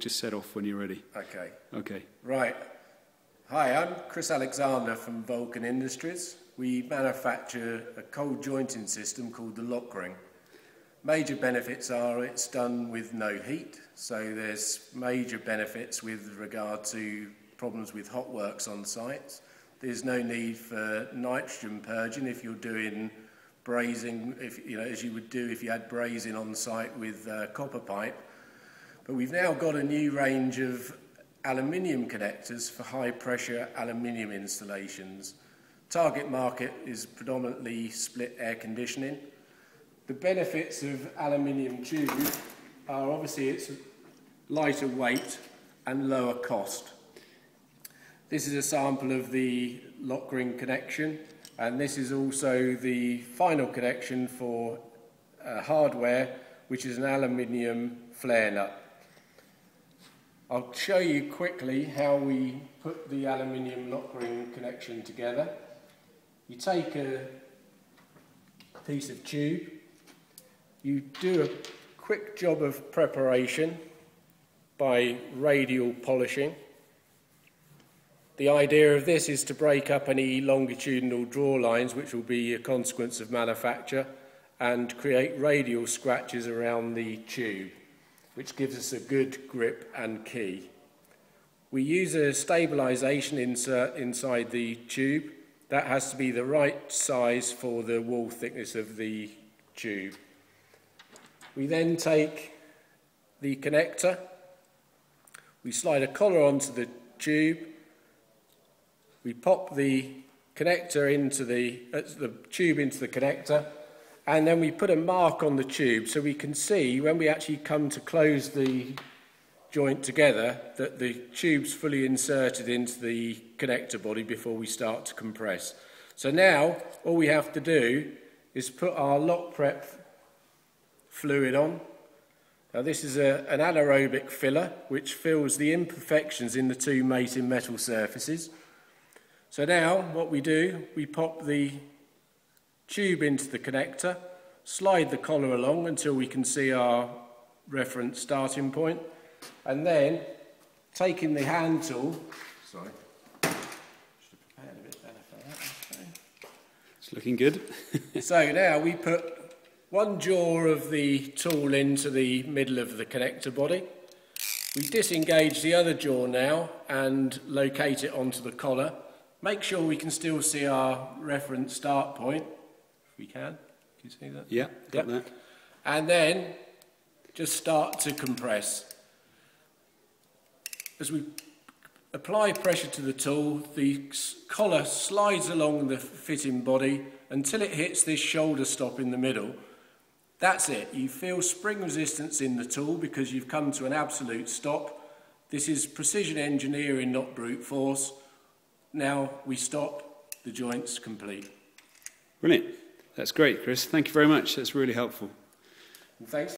Just set off when you're ready. Okay. Okay. Right. Hi, I'm Chris Alexander from Vulkan Industries. We manufacture a cold jointing system called the Lokring. Major benefits are it's done with no heat, so there's major benefits with regard to problems with hot works on sites. There's no need for nitrogen purging if you're doing brazing, as you would do if you had brazing on site with copper pipe. But we've now got a new range of aluminium connectors for high pressure aluminium installations. Target market is predominantly split air conditioning. The benefits of aluminium tube are obviously it's lighter weight and lower cost. This is a sample of the Lokring connection, and this is also the final connection for hardware, which is an aluminium flare nut. I'll show you quickly how we put the aluminium Lokring connection together. You take a piece of tube, you do a quick job of preparation by radial polishing. The idea of this is to break up any longitudinal draw lines, which will be a consequence of manufacture, and create radial scratches around the tube, which gives us a good grip and key. We use a stabilisation insert inside the tube. That has to be the right size for the wall thickness of the tube. We then take the connector, we slide a collar onto the tube, we pop the connector into the tube into the connector, and then we put a mark on the tube so we can see when we actually come to close the joint together that the tube's fully inserted into the connector body before we start to compress. So now all we have to do is put our Lokprep fluid on. Now this is an anaerobic filler which fills the imperfections in the two mating metal surfaces. So now what we do, we pop the tube into the connector, slide the collar along until we can see our reference starting point, and then taking the hand tool, sorry, it's looking good. So now we put one jaw of the tool into the middle of the connector body. We disengage the other jaw now and locate it onto the collar. Make sure we can still see our reference start point, if we can. Can you see that? Yeah, got that. And then just start to compress. As we apply pressure to the tool, the collar slides along the fitting body until it hits this shoulder stop in the middle. That's it. You feel spring resistance in the tool because you've come to an absolute stop. This is precision engineering, not brute force. Now we stop, the joint's complete. Brilliant. That's great, Chris. Thank you very much. That's really helpful. Thanks.